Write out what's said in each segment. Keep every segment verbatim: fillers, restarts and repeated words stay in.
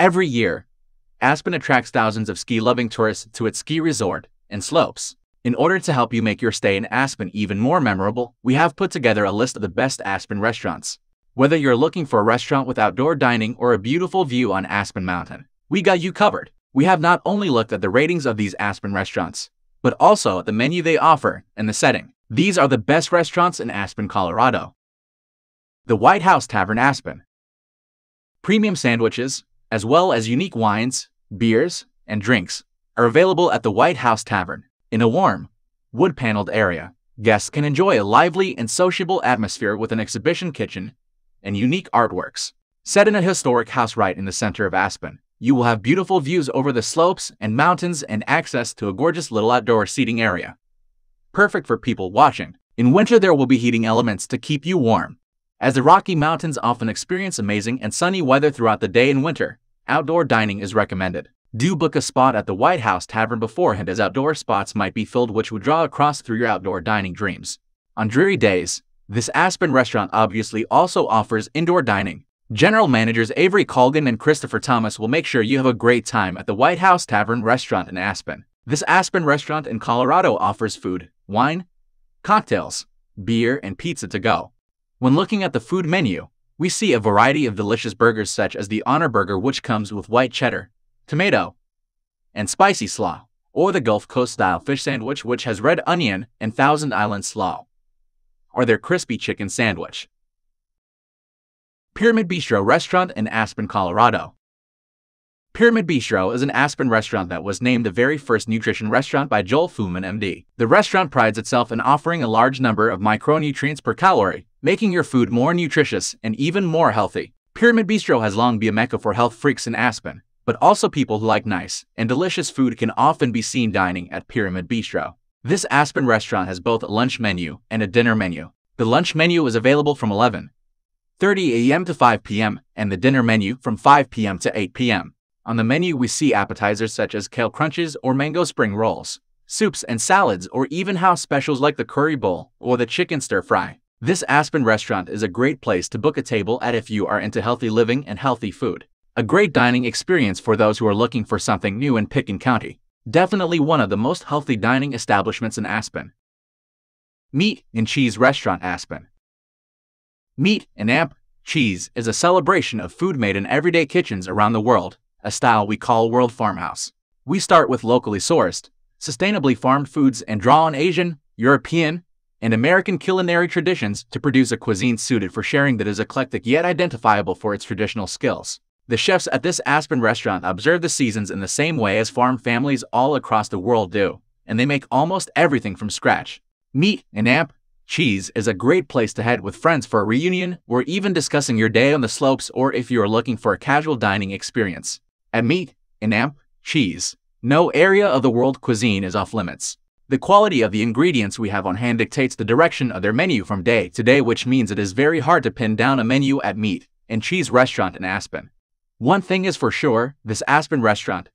Every year, Aspen attracts thousands of ski-loving tourists to its ski resort and slopes. In order to help you make your stay in Aspen even more memorable, we have put together a list of the best Aspen restaurants. Whether you're looking for a restaurant with outdoor dining or a beautiful view on Aspen Mountain, we got you covered. We have not only looked at the ratings of these Aspen restaurants, but also at the menu they offer and the setting. These are the best restaurants in Aspen, Colorado. The White House Tavern Aspen. Premium sandwiches, as well as unique wines, beers, and drinks, are available at the White House Tavern. In a warm, wood-paneled area, guests can enjoy a lively and sociable atmosphere with an exhibition kitchen and unique artworks. Set in a historic house right in the center of Aspen, you will have beautiful views over the slopes and mountains and access to a gorgeous little outdoor seating area. Perfect for people watching. In winter, there will be heating elements to keep you warm. As the Rocky Mountains often experience amazing and sunny weather throughout the day in winter, outdoor dining is recommended. Do book a spot at the White House Tavern beforehand, as outdoor spots might be filled, which would draw across through your outdoor dining dreams. On dreary days, this Aspen restaurant obviously also offers indoor dining. General Managers Avery Colgan and Christopher Thomas will make sure you have a great time at the White House Tavern restaurant in Aspen. This Aspen restaurant in Colorado offers food, wine, cocktails, beer, and pizza to go. When looking at the food menu, we see a variety of delicious burgers such as the Honor Burger, which comes with white cheddar, tomato, and spicy slaw, or the Gulf Coast-style fish sandwich, which has red onion and Thousand Island slaw, or their crispy chicken sandwich. Pyramid Bistro Restaurant in Aspen, Colorado. Pyramid Bistro is an Aspen restaurant that was named the very first nutrition restaurant by Joel Fuhrman, M D. The restaurant prides itself in offering a large number of micronutrients per calorie, making your food more nutritious and even more healthy. Pyramid Bistro has long been a mecca for health freaks in Aspen, but also people who like nice and delicious food can often be seen dining at Pyramid Bistro. This Aspen restaurant has both a lunch menu and a dinner menu. The lunch menu is available from eleven thirty a m to five p m and the dinner menu from five p m to eight p m On the menu, we see appetizers such as kale crunches or mango spring rolls, soups and salads, or even house specials like the curry bowl or the chicken stir fry. This Aspen restaurant is a great place to book a table at if you are into healthy living and healthy food. A great dining experience for those who are looking for something new in Pitkin County. Definitely one of the most healthy dining establishments in Aspen. Meat and Cheese Restaurant Aspen. Meat and amp cheese is a celebration of food made in everyday kitchens around the world, a style we call World Farmhouse. We start with locally sourced, sustainably farmed foods and draw on Asian, European, and American culinary traditions to produce a cuisine suited for sharing that is eclectic yet identifiable for its traditional skills. The chefs at this Aspen restaurant observe the seasons in the same way as farm families all across the world do, and they make almost everything from scratch. Meat and amp cheese is a great place to head with friends for a reunion or even discussing your day on the slopes, or if you are looking for a casual dining experience. At Meat and Amp Cheese, no area of the world cuisine is off limits. The quality of the ingredients we have on hand dictates the direction of their menu from day to day, which means it is very hard to pin down a menu at Meat and Cheese Restaurant in Aspen. One thing is for sure, this Aspen restaurant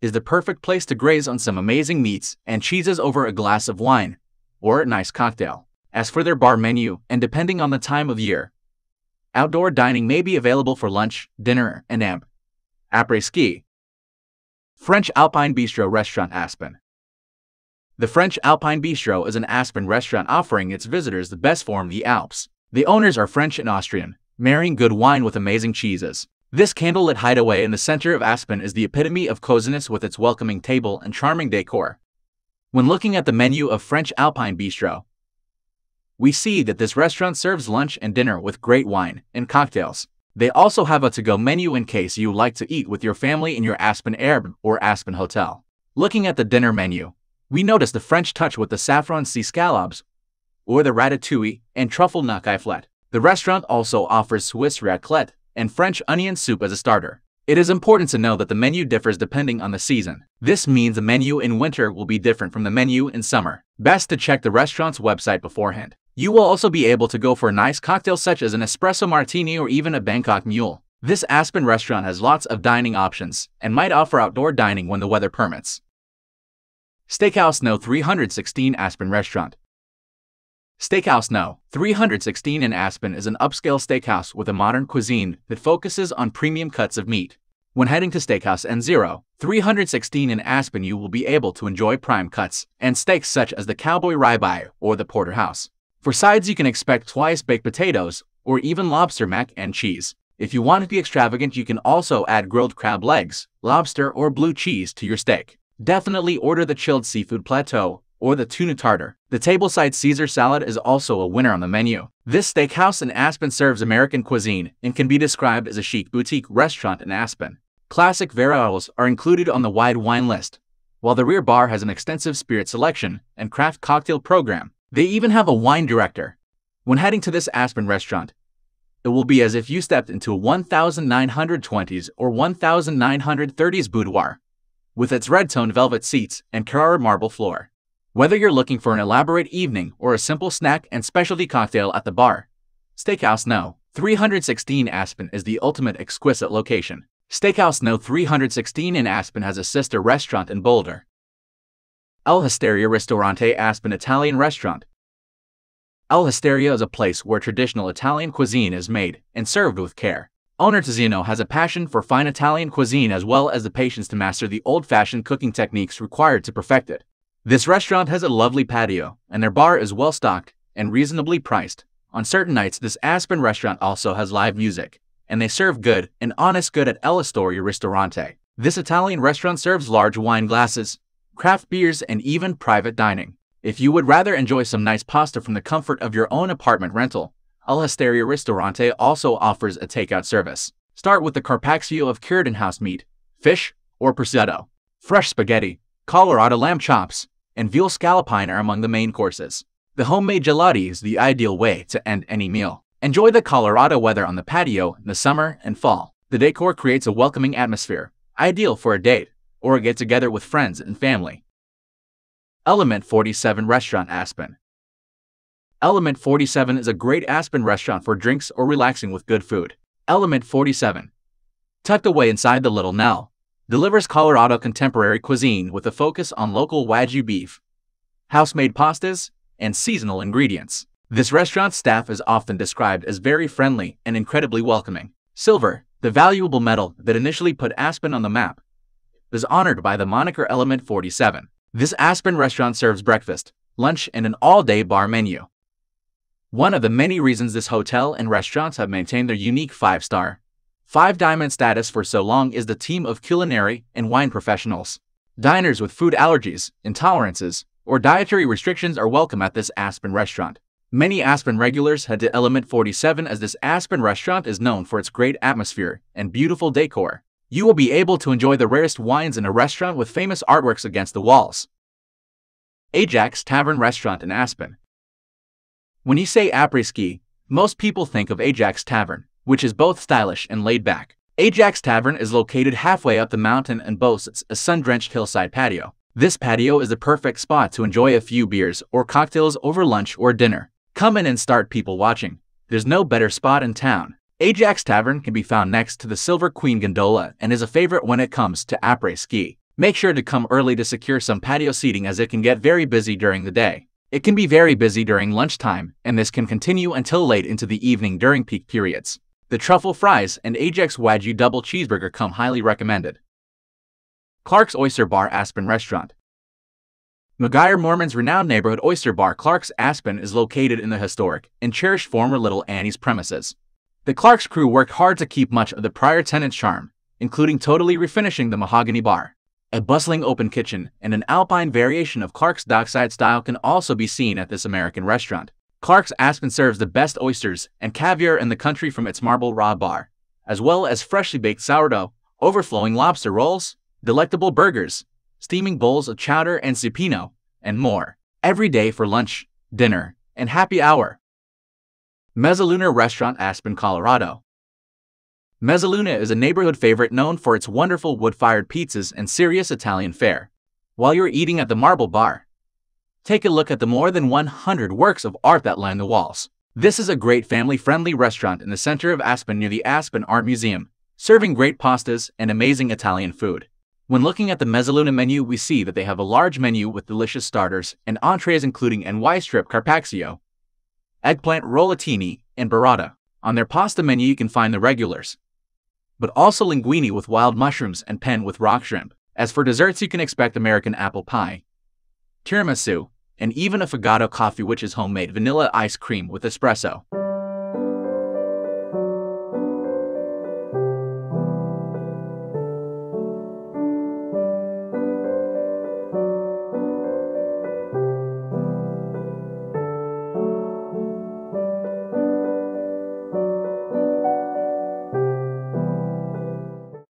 is the perfect place to graze on some amazing meats and cheeses over a glass of wine or a nice cocktail. As for their bar menu, and depending on the time of year, outdoor dining may be available for lunch, dinner, and amp après-ski. French Alpine Bistro Restaurant Aspen. The French Alpine Bistro is an Aspen restaurant offering its visitors the best form of the Alps. The owners are French and Austrian, marrying good wine with amazing cheeses. This candlelit hideaway in the center of Aspen is the epitome of coziness with its welcoming table and charming decor. When looking at the menu of French Alpine Bistro, we see that this restaurant serves lunch and dinner with great wine and cocktails. They also have a to-go menu in case you like to eat with your family in your Aspen Airb or Aspen Hotel. Looking at the dinner menu, we notice the French touch with the saffron sea scallops or the ratatouille and truffle raclette. The restaurant also offers Swiss raclette and French onion soup as a starter. It is important to know that the menu differs depending on the season. This means the menu in winter will be different from the menu in summer. Best to check the restaurant's website beforehand. You will also be able to go for a nice cocktail such as an espresso martini or even a Bangkok mule. This Aspen restaurant has lots of dining options and might offer outdoor dining when the weather permits. Steakhouse No. three sixteen Aspen Restaurant. Steakhouse No. three sixteen in Aspen is an upscale steakhouse with a modern cuisine that focuses on premium cuts of meat. When heading to Steakhouse N three sixteen in Aspen, you will be able to enjoy prime cuts and steaks such as the cowboy ribeye or the porterhouse. For sides, you can expect twice-baked potatoes or even lobster mac and cheese. If you want to be extravagant, you can also add grilled crab legs, lobster, or blue cheese to your steak. Definitely order the chilled seafood plateau or the tuna tartar. The tableside Caesar salad is also a winner on the menu. This steakhouse in Aspen serves American cuisine and can be described as a chic boutique restaurant in Aspen. Classic varietals are included on the wide wine list, while the rear bar has an extensive spirit selection and craft cocktail program. They even have a wine director. When heading to this Aspen restaurant, it will be as if you stepped into a nineteen twenties or nineteen thirties boudoir, with its red-toned velvet seats and Carrara marble floor. Whether you're looking for an elaborate evening or a simple snack and specialty cocktail at the bar, Steakhouse No. three sixteen Aspen is the ultimate exquisite location. Steakhouse No. three sixteen in Aspen has a sister restaurant in Boulder, L'Hostaria Ristorante, Aspen Italian restaurant. L'Hostaria is a place where traditional Italian cuisine is made and served with care. Owner Tiziano has a passion for fine Italian cuisine as well as the patience to master the old-fashioned cooking techniques required to perfect it. This restaurant has a lovely patio, and their bar is well-stocked and reasonably priced. On certain nights, this Aspen restaurant also has live music, and they serve good and honest good at L'Hostaria Ristorante. This Italian restaurant serves large wine glasses, craft beers, and even private dining. If you would rather enjoy some nice pasta from the comfort of your own apartment rental, L'Hostaria Ristorante also offers a takeout service. Start with the carpaccio of cured in-house meat, fish, or prosciutto. Fresh spaghetti, Colorado lamb chops, and veal scallopine are among the main courses. The homemade gelati is the ideal way to end any meal. Enjoy the Colorado weather on the patio in the summer and fall. The decor creates a welcoming atmosphere, ideal for a date or a get-together with friends and family. Element forty-seven Restaurant, Aspen. Element forty-seven is a great Aspen restaurant for drinks or relaxing with good food. Element forty-seven, tucked away inside the Little Nell, delivers Colorado contemporary cuisine with a focus on local Wagyu beef, house-made pastas, and seasonal ingredients. This restaurant's staff is often described as very friendly and incredibly welcoming. Silver, the valuable metal that initially put Aspen on the map, is honored by the moniker Element forty-seven. This Aspen restaurant serves breakfast, lunch, and an all-day bar menu. One of the many reasons this hotel and restaurants have maintained their unique five-star, Five Diamond status for so long is the team of culinary and wine professionals. Diners with food allergies, intolerances, or dietary restrictions are welcome at this Aspen restaurant. Many Aspen regulars head to Element forty-seven as this Aspen restaurant is known for its great atmosphere and beautiful decor. You will be able to enjoy the rarest wines in a restaurant with famous artworks against the walls. Ajax Tavern Restaurant in Aspen. When you say après-ski, most people think of Ajax Tavern, which is both stylish and laid-back. Ajax Tavern is located halfway up the mountain and boasts a sun-drenched hillside patio. This patio is the perfect spot to enjoy a few beers or cocktails over lunch or dinner. Come in and start people watching. There's no better spot in town. Ajax Tavern can be found next to the Silver Queen Gondola and is a favorite when it comes to après-ski. Make sure to come early to secure some patio seating as it can get very busy during the day. It can be very busy during lunchtime, and this can continue until late into the evening during peak periods. The truffle fries and Ajax Wagyu double cheeseburger come highly recommended. Clark's Oyster Bar, Aspen Restaurant. McGuire Mormon's renowned neighborhood oyster bar Clark's Aspen is located in the historic and cherished former Little Annie's premises. The Clark's crew worked hard to keep much of the prior tenant's charm, including totally refinishing the mahogany bar. A bustling open kitchen and an Alpine variation of Clark's dockside style can also be seen at this American restaurant. Clark's Aspen serves the best oysters and caviar in the country from its marble raw bar, as well as freshly baked sourdough, overflowing lobster rolls, delectable burgers, steaming bowls of chowder and supino, and more, every day for lunch, dinner, and happy hour. Mezzaluna Restaurant, Aspen, Colorado. Mezzaluna is a neighborhood favorite known for its wonderful wood-fired pizzas and serious Italian fare. While you're eating at the marble bar, take a look at the more than one hundred works of art that line the walls. This is a great family-friendly restaurant in the center of Aspen near the Aspen Art Museum, serving great pastas and amazing Italian food. When looking at the Mezzaluna menu, we see that they have a large menu with delicious starters and entrees including N Y strip carpaccio, eggplant rollatini, and burrata. On their pasta menu you can find the regulars, but also linguine with wild mushrooms and pen with rock shrimp. As for desserts, you can expect American apple pie, tiramisu, and even a affogato coffee, which is homemade vanilla ice cream with espresso.